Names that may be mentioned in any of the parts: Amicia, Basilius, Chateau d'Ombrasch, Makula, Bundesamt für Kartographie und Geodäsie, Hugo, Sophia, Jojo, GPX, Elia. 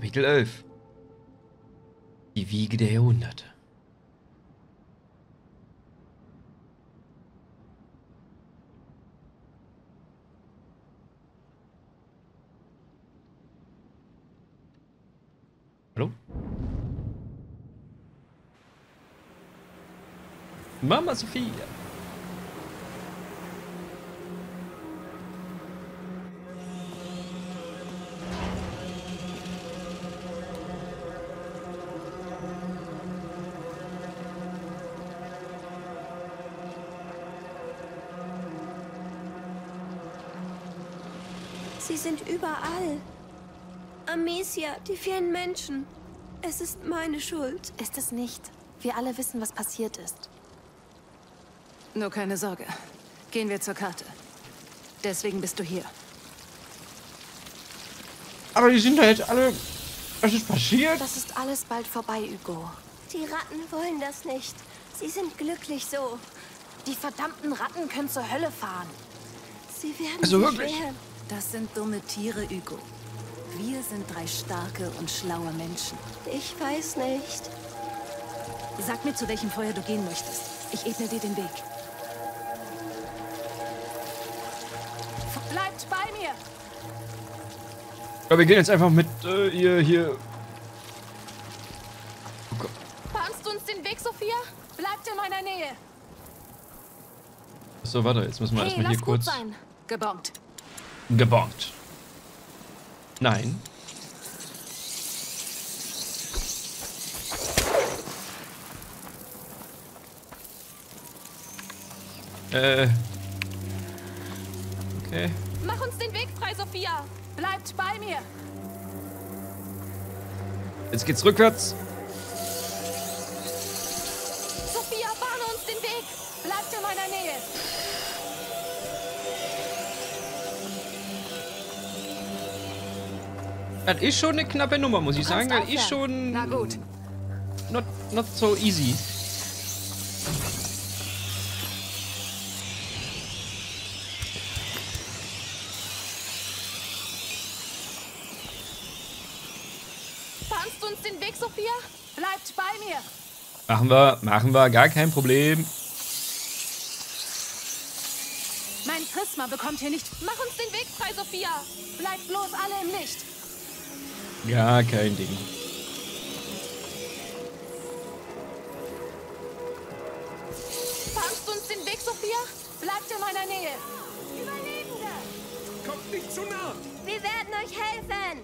Kapitel 11. Die Wiege der Jahrhunderte. Hallo? Mama Sophia! Sie sind überall. Amicia, die vielen Menschen. Es ist meine Schuld. Ist es nicht. Wir alle wissen, was passiert ist. Nur keine Sorge. Gehen wir zur Karte. Deswegen bist du hier. Aber die sind da jetzt alle... Was ist passiert? Das ist alles bald vorbei, Hugo. Die Ratten wollen das nicht. Sie sind glücklich so. Die verdammten Ratten können zur Hölle fahren. Sie werden sich wehren. Das sind dumme Tiere, Hugo. Wir sind drei starke und schlaue Menschen. Ich weiß nicht. Sag mir, zu welchem Feuer du gehen möchtest. Ich ebne dir den Weg. Bleibt bei mir! Ja, wir gehen jetzt einfach mit ihr hier. Oh Gott. Bahnst du uns den Weg, Sophia? Bleibt in meiner Nähe. So, warte, jetzt müssen wir erstmal hier kurz. Gebongt. Gebongt. Nein. Okay. Mach uns den Weg frei, Sophia. Bleibt bei mir. Jetzt geht's rückwärts. Sophia, bahne uns den Weg. Bleibt in meiner Nähe. Das ist schon eine knappe Nummer, muss ich sagen. Das ist schon... Na gut. Not so easy. Bahnst du uns den Weg, Sophia? Bleibt bei mir. Machen wir. Gar kein Problem. Mein Prisma bekommt hier nicht... Mach uns den Weg frei, Sophia. Bleibt bloß alle im Licht. Ja, kein Ding. Fahrst du uns den Weg, Sophia? Bleibt in meiner Nähe. Überlebende! Kommt nicht zu nah! Wir werden euch helfen!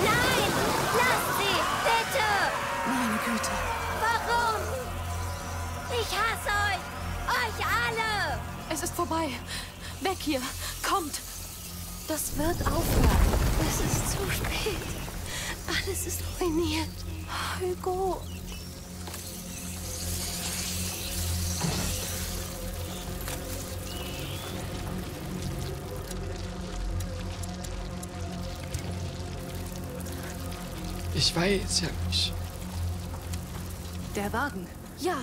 Nein! Lasst sie! Bitte! Meine Güte! Warum? Ich hasse euch! Euch alle! Es ist vorbei! Weg hier! Kommt! Das wird aufhören. Es ist zu spät. Alles ist ruiniert. Hugo. Ich weiß ja nicht. Der Wagen. Ja,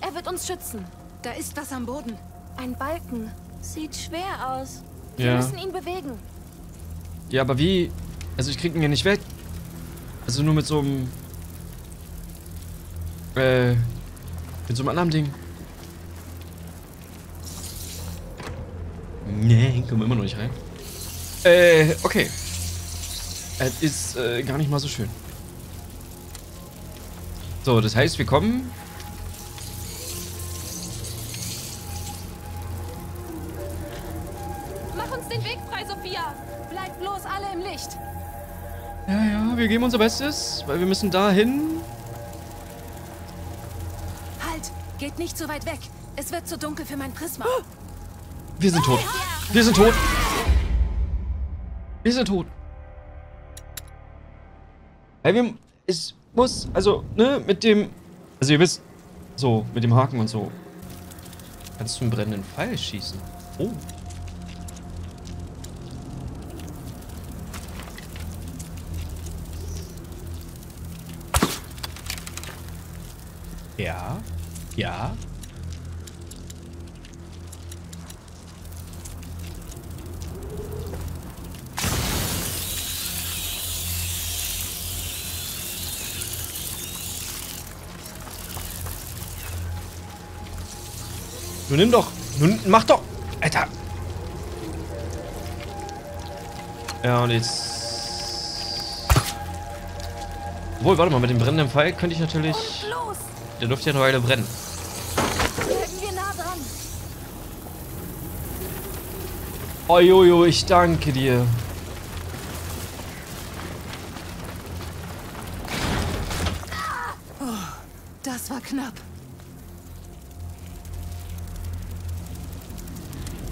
er wird uns schützen. Da ist was am Boden. Ein Balken. Sieht schwer aus. Ja. Wir müssen ihn bewegen. Ja, aber wie? Also ich krieg ihn ja nicht weg. Also nur mit so einem... mit so einem anderen Ding. Nee, kommen wir immer noch nicht rein. Okay. Es ist gar nicht mal so schön. So, das heißt, wir kommen... Wir geben unser Bestes, weil wir müssen da hin. Halt! Geht nicht so weit weg. Es wird zu dunkel für mein Prisma. Wir sind tot. Wir sind tot. Wir sind tot. Hey, es muss, also, ne, mit dem... Also ihr wisst, so, mit dem Haken und so. Kannst du einen brennenden Pfeil schießen? Oh. Ja, ja. Nun nimm doch. Nun mach doch. Alter. Ja, und jetzt. Obwohl, warte mal, mit dem brennenden Pfeil könnte ich natürlich. Der dürfte ja eine Weile brennen. Oh Jojo, ich danke dir. Oh, das war knapp.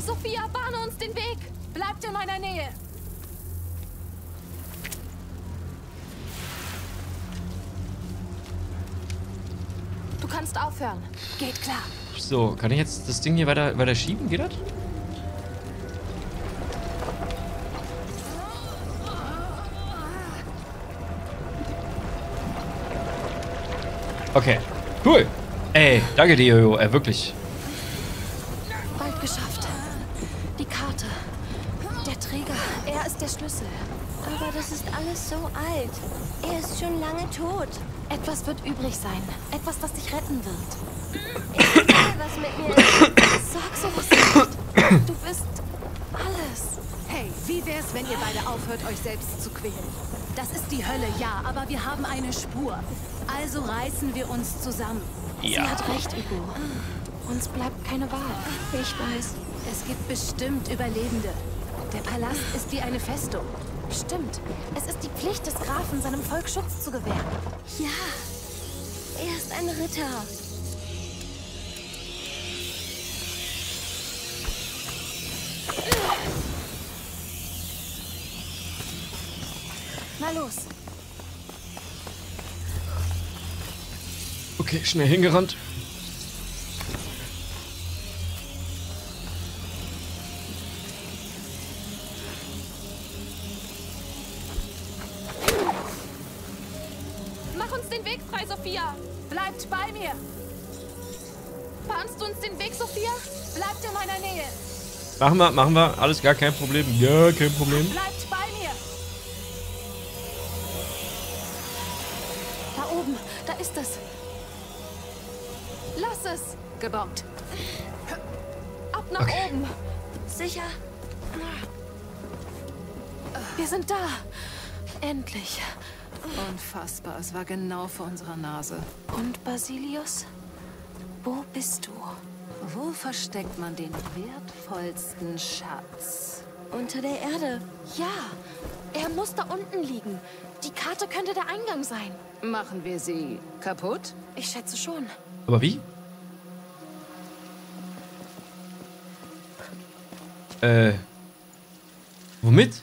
Sophia, bahne uns den Weg. Bleibt in meiner Nähe. Du kannst aufhören. Geht klar. So, kann ich jetzt das Ding hier weiter schieben? Geht das? Okay, cool. Ey, danke dir, Jojo. Wirklich. Bald geschafft. Die Karte. Der Träger. Er ist der Schlüssel. Aber das ist alles so alt. Er ist schon lange tot. Etwas wird übrig sein. Etwas, das dich retten wird. Ich will, was mit mir ist. Sag sowas nicht. Du bist alles. Hey, wie wär's, wenn ihr beide aufhört, euch selbst zu quälen? Das ist die Hölle, ja, aber wir haben eine Spur. Also reißen wir uns zusammen. Ja. Sie hat recht, Hugo. Uns bleibt keine Wahl. Ich weiß. Es gibt bestimmt Überlebende. Der Palast ist wie eine Festung. Stimmt. Es ist die Pflicht des Grafen, seinem Volk Schutz zu gewähren. Ja. Er ist ein Ritter. Na los. Okay, schnell hingerannt. Mach uns den Weg frei, Sophia. Bleibt bei mir. Bahnst du uns den Weg, Sophia? Bleibt in meiner Nähe. Machen wir. Alles gar kein Problem. Ja, kein Problem. Bleibt bei mir. Da oben, da ist es. Lass es! Gebombt. Ab nach oben. Sicher? Wir sind da. Endlich. Unfassbar. Es war genau vor unserer Nase. Und Basilius? Wo bist du? Wo versteckt man den wertvollsten Schatz? Unter der Erde. Ja. Er muss da unten liegen. Die Karte könnte der Eingang sein. Machen wir sie kaputt? Ich schätze schon. Aber wie? Womit?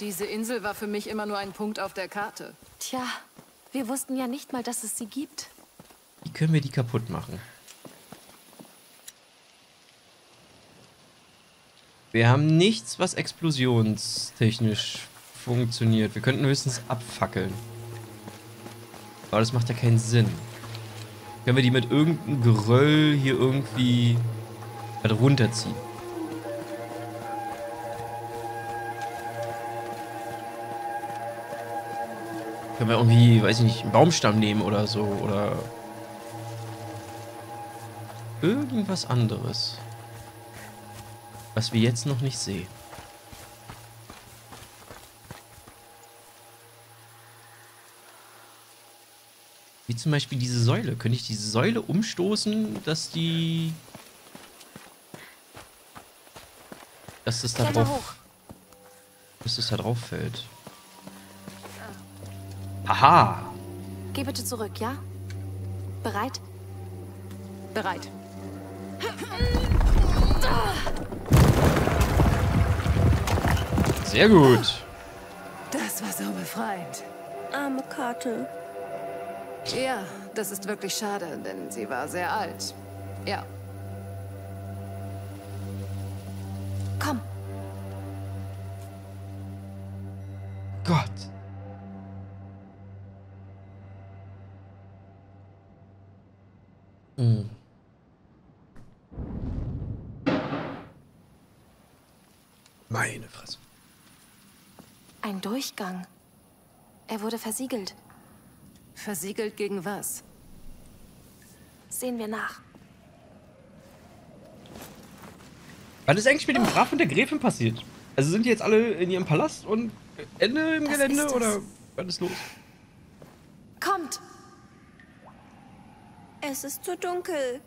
Diese Insel war für mich immer nur ein Punkt auf der Karte. Tja, wir wussten ja nicht mal, dass es sie gibt. Wie können wir die kaputt machen? Wir haben nichts, was explosionstechnisch funktioniert. Wir könnten höchstens abfackeln. Aber das macht ja keinen Sinn. Können wir die mit irgendeinem Geröll hier irgendwie runterziehen? Können wir irgendwie, weiß ich nicht, einen Baumstamm nehmen oder so? Oder irgendwas anderes. Was wir jetzt noch nicht sehen. Wie zum Beispiel diese Säule. Könnte ich diese Säule umstoßen, dass die... Dass es da drauf... Dass es da drauf fällt. Aha! Geh bitte zurück, ja? Bereit? Bereit. Sehr gut. Das war so befreiend. Arme Karte. Ja, das ist wirklich schade, denn sie war sehr alt. Ja. Komm. Gott. Hm. Meine Fresse. Ein Durchgang. Er wurde versiegelt. Versiegelt gegen was? Sehen wir nach. Was ist eigentlich mit dem Graf und der Gräfin passiert? Also sind die jetzt alle in ihrem Palast und Ende im Gelände oder was ist los? Kommt! Es ist zu dunkel.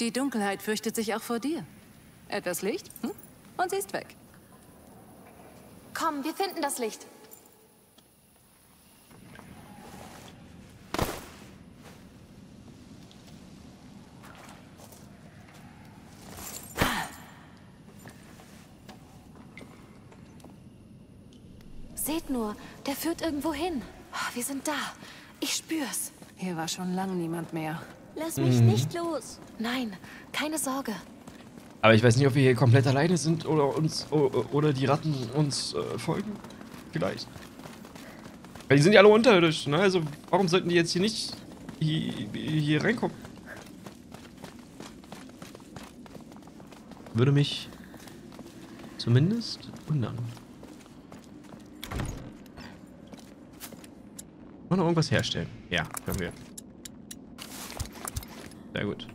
Die Dunkelheit fürchtet sich auch vor dir. Etwas Licht, hm? Und sie ist weg. Komm, wir finden das Licht. Seht nur, der führt irgendwo hin. Wir sind da. Ich spür's. Hier war schon lange niemand mehr. Lass mich nicht los. Nein, keine Sorge. Aber ich weiß nicht, ob wir hier komplett alleine sind oder uns oder die Ratten uns folgen. Vielleicht. Weil die sind ja alle unterirdisch, ne? Also warum sollten die jetzt hier nicht hier reinkommen? Würde mich zumindest wundern. Wollen wir noch irgendwas herstellen? Ja, können wir. Sehr gut.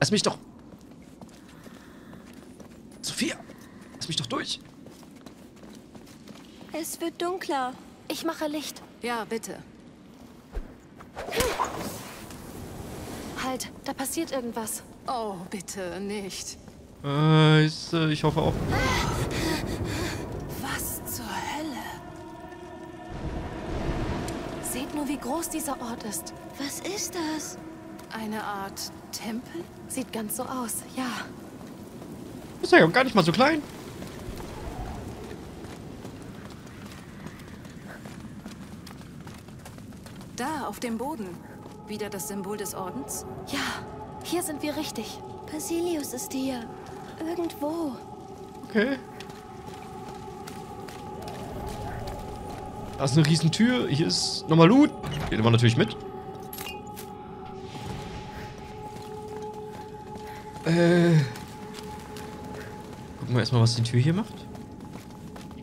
Lass mich doch... Sophia! Lass mich doch durch! Es wird dunkler. Ich mache Licht. Ja, bitte. Halt, da passiert irgendwas. Oh, bitte nicht. Ich hoffe auch. Wie groß dieser Ort ist. Was ist das? Eine Art Tempel? Sieht ganz so aus, ja. Ist ja gar nicht mal so klein. Da, auf dem Boden. Wieder das Symbol des Ordens? Ja, hier sind wir richtig. Basilius ist hier. Irgendwo. Okay. Da ist eine riesen Tür. Hier ist nochmal Loot. Den nehmen wir natürlich mit. Gucken wir erstmal, was die Tür hier macht.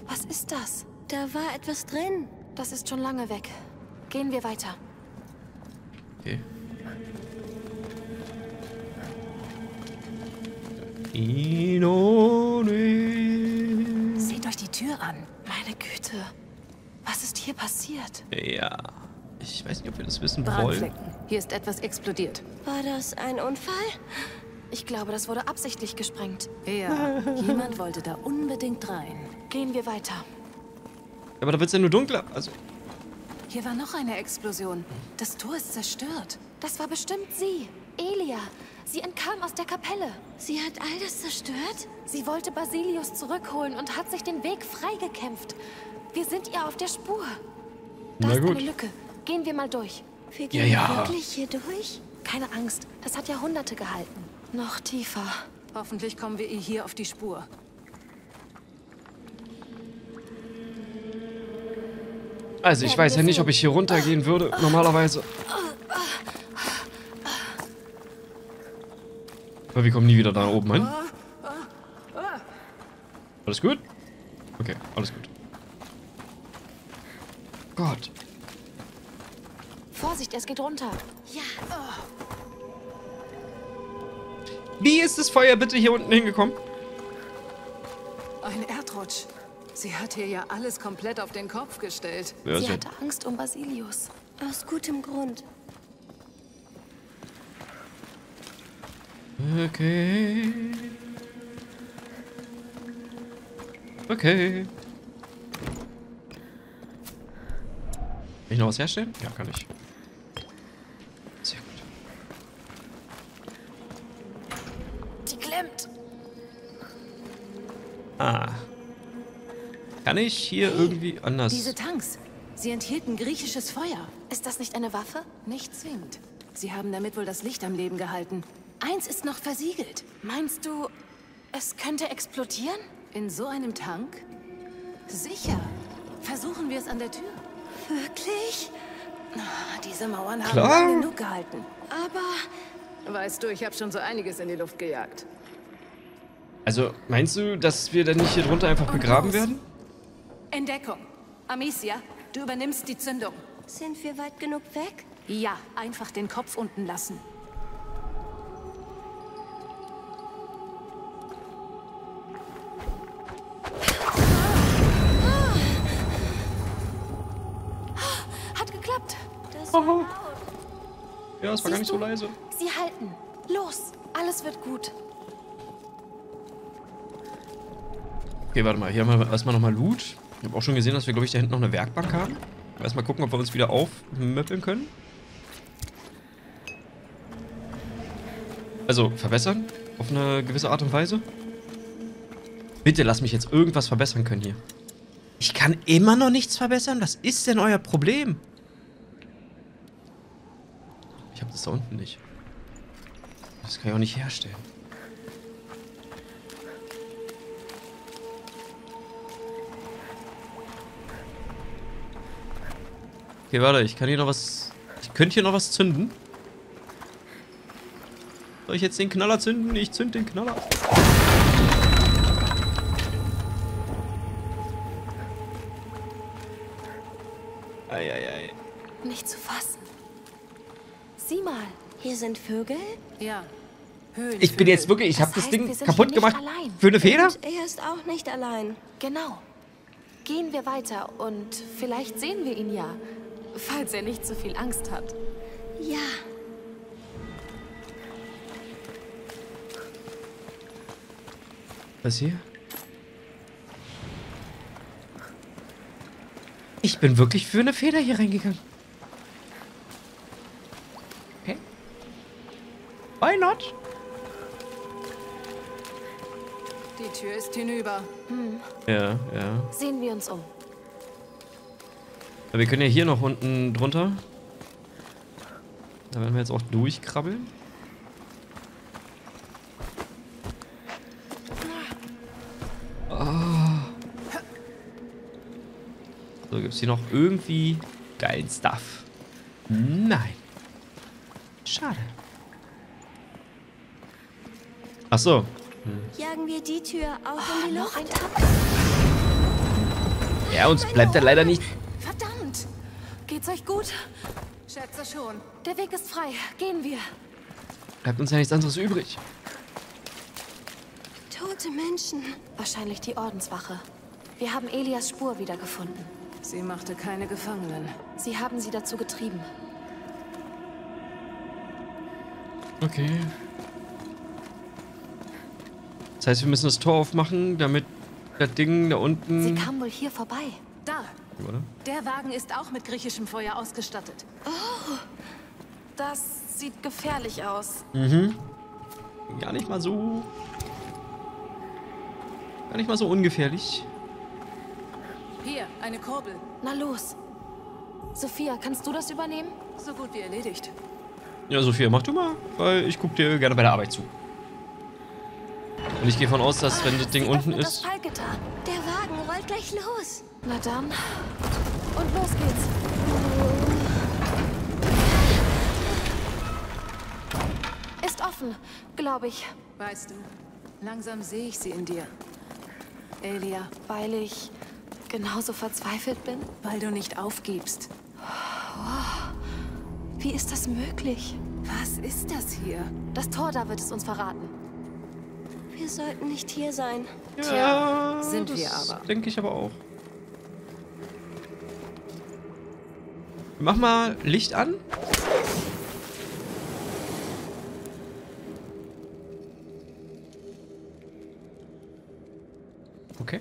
Was ist das? Da war etwas drin. Das ist schon lange weg. Gehen wir weiter. Okay. Seht euch die Tür an. Meine Güte. Was ist hier passiert? Ja, ich weiß nicht, ob wir das wissen wollen. Hier ist etwas explodiert. War das ein Unfall? Ich glaube, das wurde absichtlich gesprengt. Ja, jemand wollte da unbedingt rein. Gehen wir weiter. Aber da wird es ja nur dunkler. Also. Hier war noch eine Explosion. Das Tor ist zerstört. Das war bestimmt sie, Elia. Sie entkam aus der Kapelle. Sie hat all das zerstört? Sie wollte Basilius zurückholen und hat sich den Weg freigekämpft. Wir sind ihr auf der Spur. Da ist eine Lücke. Gehen wir mal durch. Wir gehen wirklich hier durch? Keine Angst, das hat Jahrhunderte gehalten. Noch tiefer. Hoffentlich kommen wir ihr hier auf die Spur. Also ich weiß ja nicht, ob ich hier runtergehen würde, normalerweise. Aber wir kommen nie wieder da oben hin. Alles gut? Okay, alles gut. Gott. Vorsicht, es geht runter. Ja. Wie ist das Feuer bitte hier unten hingekommen? Ein Erdrutsch. Sie hat hier ja alles komplett auf den Kopf gestellt. Ja, sie hatte Angst um Basilius. Aus gutem Grund. Okay. Okay. Kann ich noch was herstellen? Ja, kann ich. Sehr gut. Die klemmt. Ah. Kann ich hier irgendwie anders... Diese Tanks, sie enthielten griechisches Feuer. Ist das nicht eine Waffe? Nicht zwingend. Sie haben damit wohl das Licht am Leben gehalten. Eins ist noch versiegelt. Meinst du, es könnte explodieren? In so einem Tank? Sicher. Versuchen wir es an der Tür. Wirklich? Diese Mauern haben lange genug gehalten. Aber... Weißt du, ich habe schon so einiges in die Luft gejagt. Also, meinst du, dass wir dann nicht hier drunter einfach begraben werden? Entdeckung. Amicia, du übernimmst die Zündung. Sind wir weit genug weg? Ja, einfach den Kopf unten lassen. Ja, es war gar nicht so leise. Sie halten. Los, alles wird gut. Okay, warte mal. Hier haben wir erstmal nochmal Loot. Ich habe auch schon gesehen, dass wir, glaube ich, da hinten noch eine Werkbank haben. Erstmal gucken, ob wir uns wieder aufmöppeln können. Also, verbessern? Auf eine gewisse Art und Weise? Bitte lass mich jetzt irgendwas verbessern können hier. Ich kann immer noch nichts verbessern? Was ist denn euer Problem? Ich habe das da unten nicht. Das kann ich auch nicht herstellen. Okay, warte, ich kann hier noch was... Ich könnte hier noch was zünden. Soll ich jetzt den Knaller zünden? Ich zünde den Knaller. Eieiei. Nicht zu fassen. Sieh mal, hier sind Vögel. Ja. Höhlenvögel. Ich bin jetzt wirklich... Ich habe das Ding kaputt gemacht für eine Feder? Und er ist auch nicht allein. Genau. Gehen wir weiter und vielleicht sehen wir ihn ja. Falls er nicht so viel Angst hat. Ja. Was hier? Ich bin wirklich für eine Feder hier reingegangen. Okay. Why not? Die Tür ist hinüber. Hm. Ja, ja. Sehen wir uns um. Ja, wir können ja hier noch unten drunter. Da werden wir jetzt auch durchkrabbeln. So, gibt es hier noch irgendwie geilen Stuff? Nein. Schade. Ach so. Jagen wir die Tür auch in die Luft? Ja, uns bleibt da leider nicht. Verdammt. Geht's euch gut? Schätze schon. Der Weg ist frei. Gehen wir. Bleibt uns ja nichts anderes übrig. Tote Menschen. Wahrscheinlich die Ordenswache. Wir haben Elias Spur wiedergefunden. Sie machte keine Gefangenen. Sie haben sie dazu getrieben. Okay. Das heißt, wir müssen das Tor aufmachen, damit das Ding da unten... Sie kam wohl hier vorbei. Da. Oder? Der Wagen ist auch mit griechischem Feuer ausgestattet. Oh, das sieht gefährlich aus. Mhm. Gar nicht mal so... Gar nicht mal so ungefährlich. Hier, eine Kurbel. Na los. Sophia, kannst du das übernehmen? So gut wie erledigt. Ja, Sophia, mach du mal, weil ich guck dir gerne bei der Arbeit zu. Und ich gehe davon aus, dass wenn das Ding unten ist... Der Wagen rollt gleich los. Na dann. Und los geht's. Ist offen, glaube ich. Weißt du, langsam sehe ich sie in dir. Elia. Weil ich... genauso verzweifelt bin? Weil du nicht aufgibst. Oh, wie ist das möglich? Was ist das hier? Das Tor da wird es uns verraten. Wir sollten nicht hier sein. Ja, tja, sind wir aber. Denke ich aber auch. Mach mal Licht an. Okay.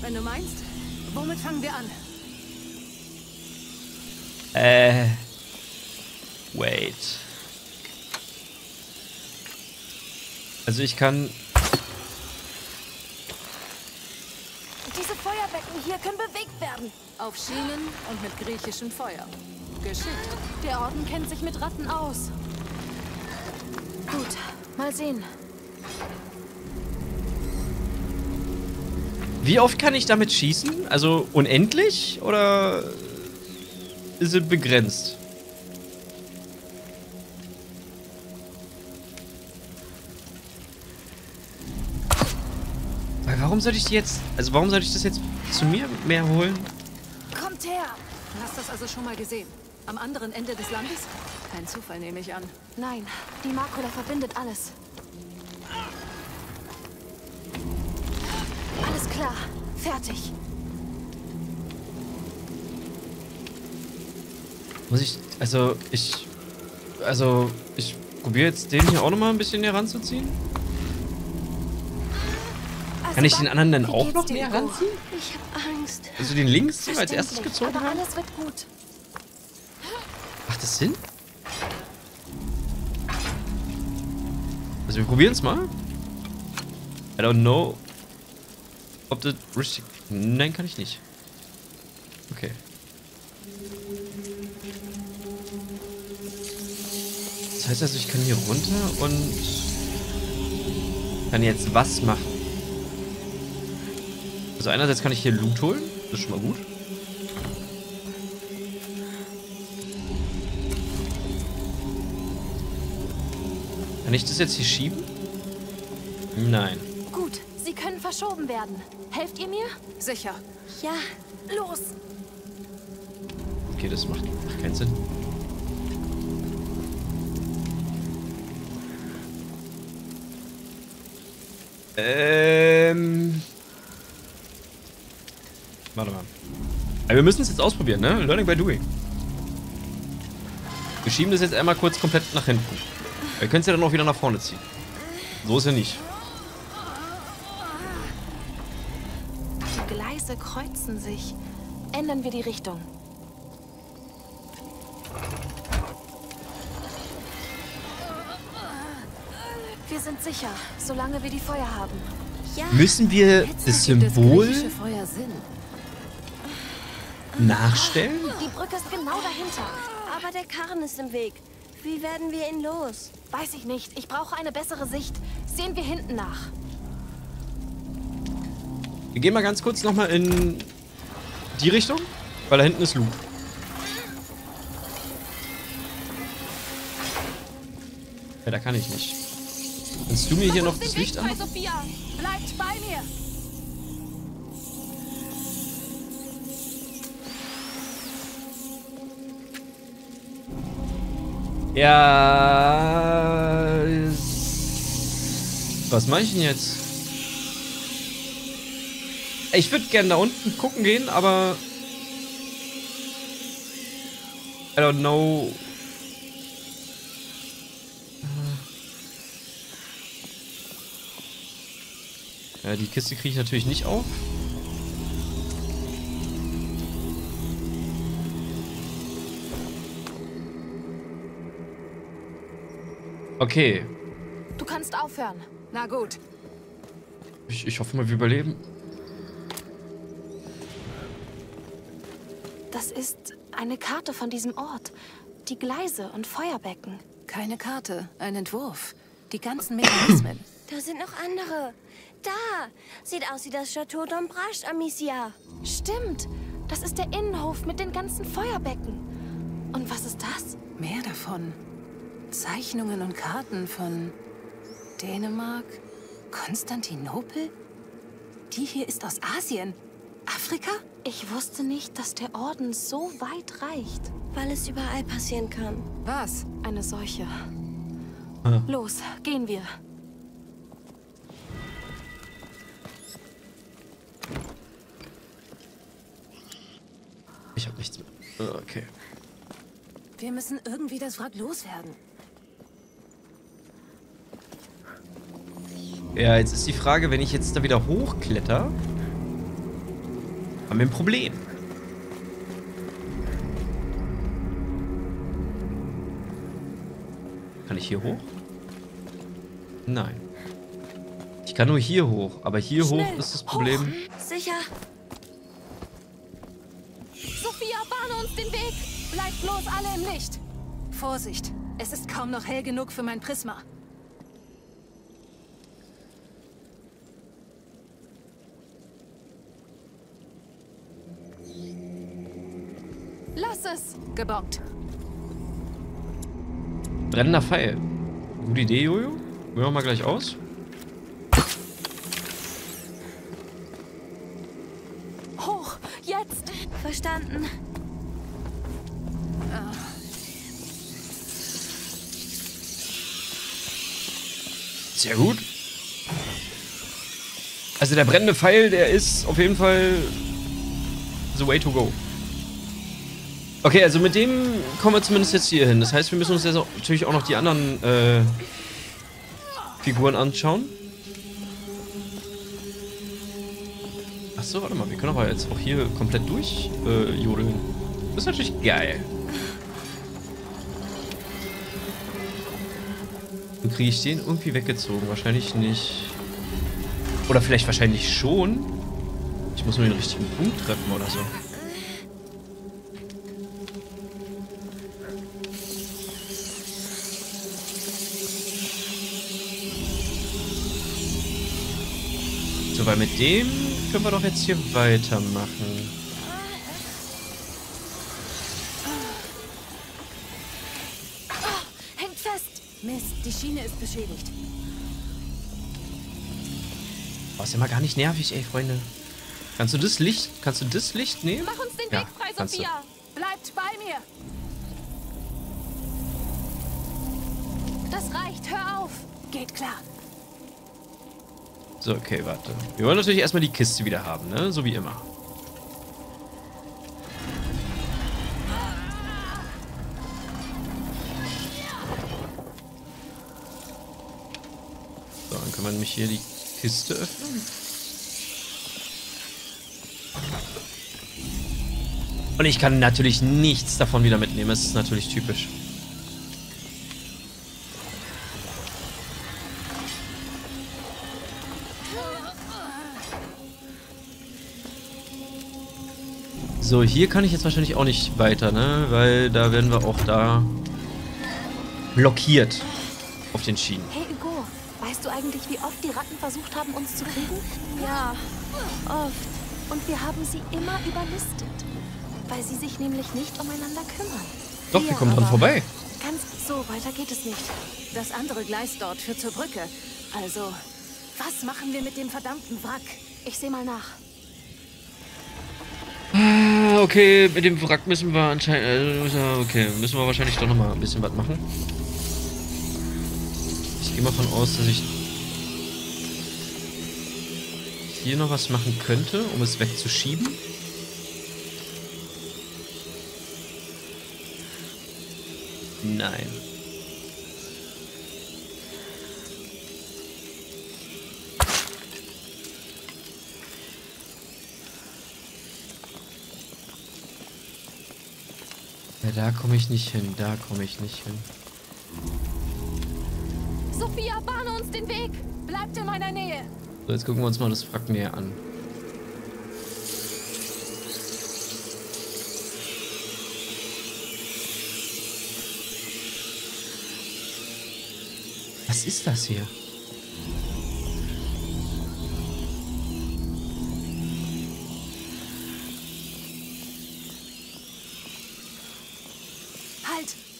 Wenn du meinst, womit fangen wir an? Wait. Also ich kann... Diese Feuerbecken hier können bewegt werden. Auf Schienen und mit griechischem Feuer. Geschickt. Der Orden kennt sich mit Ratten aus. Gut, mal sehen. Wie oft kann ich damit schießen? Also unendlich? Oder ist es begrenzt? Weil warum sollte ich die jetzt... Also warum sollte ich das jetzt zu mir mehr holen? Kommt her! Du hast das also schon mal gesehen. Am anderen Ende des Landes? Kein Zufall, nehme ich an. Nein, die Makula verbindet alles. Alles klar. Fertig. Muss ich... Also ich probiere jetzt den hier auch nochmal ein bisschen heranzuziehen. Kann ich den anderen dann auch noch mehr ranziehen? Ich hab Angst. Also den links, den wir als erstes gezogen haben? Alles wird gut. Macht das Sinn? Also wir probieren es mal. I don't know. Ob das richtig... Nein, kann ich nicht. Okay. Das heißt also, ich kann hier runter und... kann jetzt was machen? Also einerseits kann ich hier Loot holen, das ist schon mal gut. Kann ich das jetzt hier schieben? Nein. Gut, sie können verschoben werden. Helft ihr mir? Sicher. Ja, los. Okay, das macht keinen Sinn. Warte mal. Aber wir müssen es jetzt ausprobieren, ne? Learning by doing. Wir schieben das jetzt einmal kurz komplett nach hinten. Wir können es ja dann auch wieder nach vorne ziehen. So ist ja nicht. Die Gleise kreuzen sich. Ändern wir die Richtung. Wir sind sicher, solange wir die Feuer haben. Ja, müssen wir das Symbol... nachstellen? Die Brücke ist genau dahinter. Aber der Karren ist im Weg. Wie werden wir ihn los? Weiß ich nicht. Ich brauche eine bessere Sicht. Sehen wir hinten nach. Wir gehen mal ganz kurz nochmal in die Richtung, weil da hinten ist Loot. Ja, da kann ich nicht. Kannst du mir hier noch das Licht an? Sophia, bleibt bei mir! Ja. Was mache ich denn jetzt? Ich würde gerne da unten gucken gehen, aber... I don't know. Ja, die Kiste kriege ich natürlich nicht auf. Okay. Du kannst aufhören. Na gut. Ich hoffe mal, wir überleben. Das ist eine Karte von diesem Ort. Die Gleise und Feuerbecken. Keine Karte, ein Entwurf. Die ganzen Mechanismen. Da sind noch andere. Da! Sieht aus wie das Chateau d'Ombrasch, Amicia. Stimmt. Das ist der Innenhof mit den ganzen Feuerbecken. Und was ist das? Mehr davon. Zeichnungen und Karten von Dänemark, Konstantinopel? Die hier ist aus Asien. Afrika? Ich wusste nicht, dass der Orden so weit reicht. Weil es überall passieren kann. Was? Eine Seuche. Ah. Los, gehen wir. Ich hab nichts mehr. Okay. Wir müssen irgendwie das Wrack loswerden. Ja, jetzt ist die Frage, wenn ich jetzt da wieder hochkletter, haben wir ein Problem. Kann ich hier hoch? Nein. Ich kann nur hier hoch, aber hier schnell hoch ist das Problem. Hoch. Sicher. Sophia, bahne uns den Weg. Bleibt bloß alle im Licht. Vorsicht, es ist kaum noch hell genug für mein Prisma. Lass es! Gebongt. Brennender Pfeil. Gute Idee, Jojo. Hören wir mal gleich aus. Verstanden. Sehr gut. Also der brennende Pfeil, der ist auf jeden Fall the way to go. Okay, also mit dem kommen wir zumindest jetzt hier hin. Das heißt, wir müssen uns jetzt auch, natürlich auch noch die anderen Figuren anschauen. Achso, warte mal, wir können aber jetzt auch hier komplett durch jodeln. Das ist natürlich geil. Und kriege ich den irgendwie weggezogen? Wahrscheinlich nicht. Oder vielleicht wahrscheinlich schon. Ich muss nur den richtigen Punkt treffen oder so. So, weil mit dem können wir doch jetzt hier weitermachen. Hängt fest! Mist, die Schiene ist beschädigt. Oh, ist ja mal gar nicht nervig, ey, Freunde. Kannst du das Licht nehmen? Mach uns den Weg frei, Sophia! Bleibt bei mir! Das reicht, hör auf! Geht klar. So, okay, warte. Wir wollen natürlich erstmal die Kiste wieder haben, ne? So wie immer. So, dann kann man nämlich hier die Kiste öffnen. Und ich kann natürlich nichts davon wieder mitnehmen. Das ist natürlich typisch. So, hier kann ich jetzt wahrscheinlich auch nicht weiter, ne? Weil da werden wir auch da blockiert auf den Schienen. Hey Hugo, weißt du eigentlich, wie oft die Ratten versucht haben, uns zu kriegen? Ja, oft. Und wir haben sie immer überlistet, weil sie sich nämlich nicht umeinander kümmern. Doch, wir kommen dran vorbei. Ganz so, weiter geht es nicht. Das andere Gleis dort führt zur Brücke. Also, was machen wir mit dem verdammten Wrack? Ich sehe mal nach. Okay, mit dem Wrack müssen wir anscheinend... Okay, müssen wir wahrscheinlich doch nochmal ein bisschen was machen. Ich gehe mal davon aus, dass ich hier noch was machen könnte, um es wegzuschieben. Nein. Da komme ich nicht hin, da komme ich nicht hin. Sophia, bahne uns den Weg! Bleibt in meiner Nähe! So, jetzt gucken wir uns mal das Wrack näher an. Was ist das hier?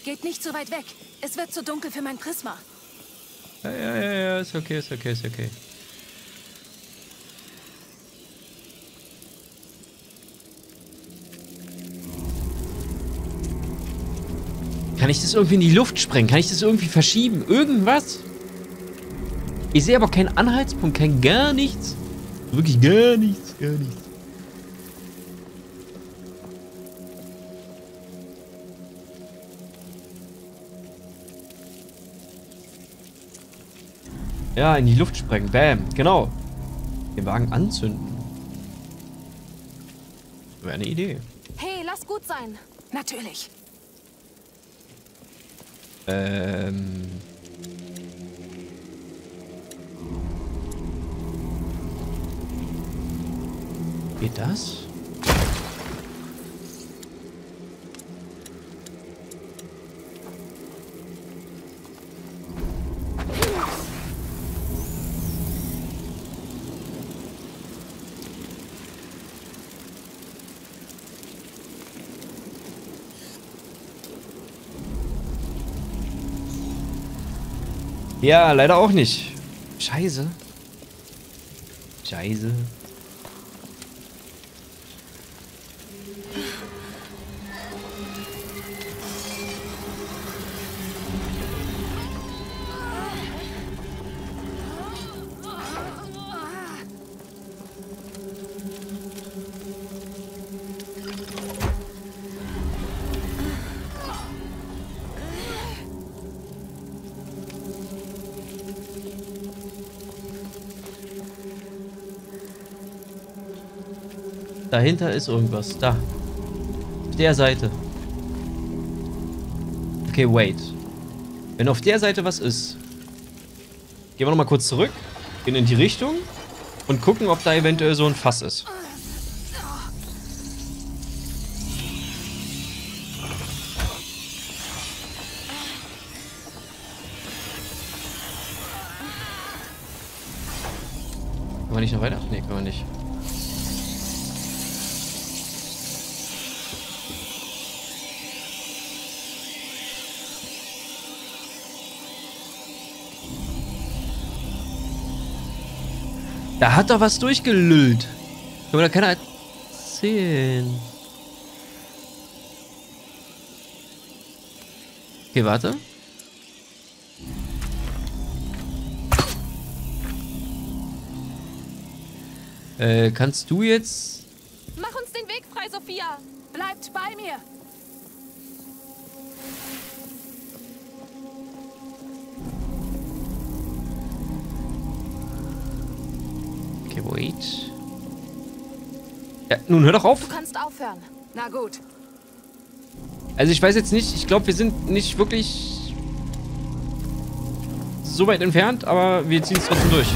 Geht nicht so weit weg. Es wird zu dunkel für mein Prisma. Ja, ist okay, ist okay, ist okay. Kann ich das irgendwie in die Luft sprengen? Kann ich das irgendwie verschieben? Irgendwas? Ich sehe aber keinen Anhaltspunkt, kein gar nichts. Wirklich gar nichts, gar nichts. Ja, in die Luft sprengen. Bam. Genau. Den Wagen anzünden. Wäre eine Idee. Hey, lass gut sein. Natürlich. Geht das? Ja, leider auch nicht. Scheiße. Scheiße. Dahinter ist irgendwas. Da. Auf der Seite. Okay, wait. Wenn auf der Seite was ist, gehen wir nochmal kurz zurück, gehen in die Richtung und gucken, ob da eventuell so ein Fass ist. Können wir nicht noch weiter? Ne, können wir nicht. Da hat doch was durchgelüllt. Kann mir da keiner erzählen. Okay, warte. Kannst du jetzt... Mach uns den Weg frei, Sophia. Bleibt bei mir. Wait. Ja, nun hör doch auf. Du kannst aufhören. Na gut. Also ich weiß jetzt nicht, ich glaube, wir sind nicht wirklich so weit entfernt, aber wir ziehen es trotzdem durch.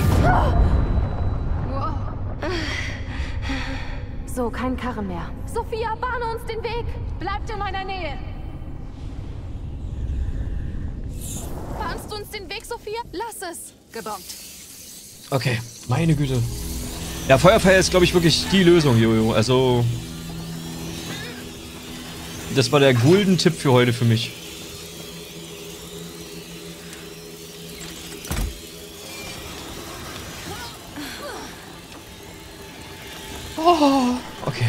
So, kein Karren mehr. Sophia, bahne uns den Weg. Bleibt in meiner Nähe. Bahnst du uns den Weg, Sophia? Lass es. Gebombt. Okay, meine Güte. Ja, Feuerfeuer ist, glaube ich, wirklich die Lösung, Jojo. Also, das war der goldene Tipp für heute für mich. Oh, okay.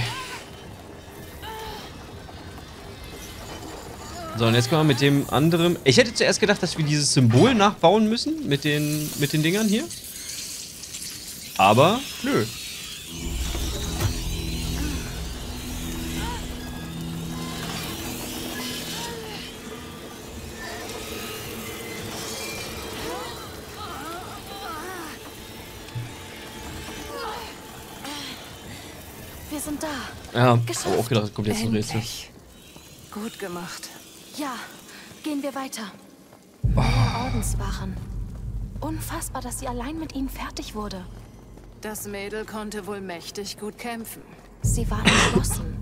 So, und jetzt kommen wir mit dem anderen. Ich hätte zuerst gedacht, dass wir dieses Symbol nachbauen müssen mit den Dingern hier. Aber, nö. Wir sind da. Ja, ich habe auch gedacht, es kommt jetzt ein Rätsel. Gut gemacht. Ja, gehen wir weiter. Oh. Ordenswachen. Unfassbar, dass sie allein mit ihnen fertig wurde. Das Mädel konnte wohl mächtig gut kämpfen. Sie war entschlossen.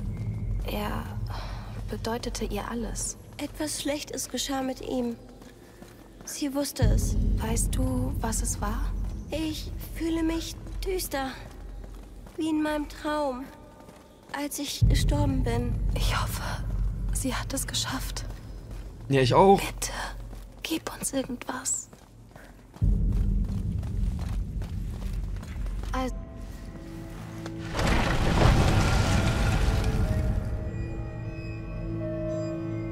Er bedeutete ihr alles. Etwas Schlechtes geschah mit ihm. Sie wusste es. Weißt du, was es war? Ich fühle mich düster. Wie in meinem Traum. Als ich gestorben bin. Ich hoffe, sie hat es geschafft. Ja, ich auch. Bitte, gib uns irgendwas.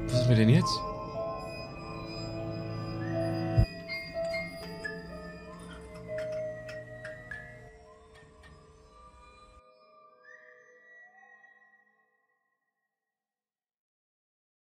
Was ist mir denn jetzt?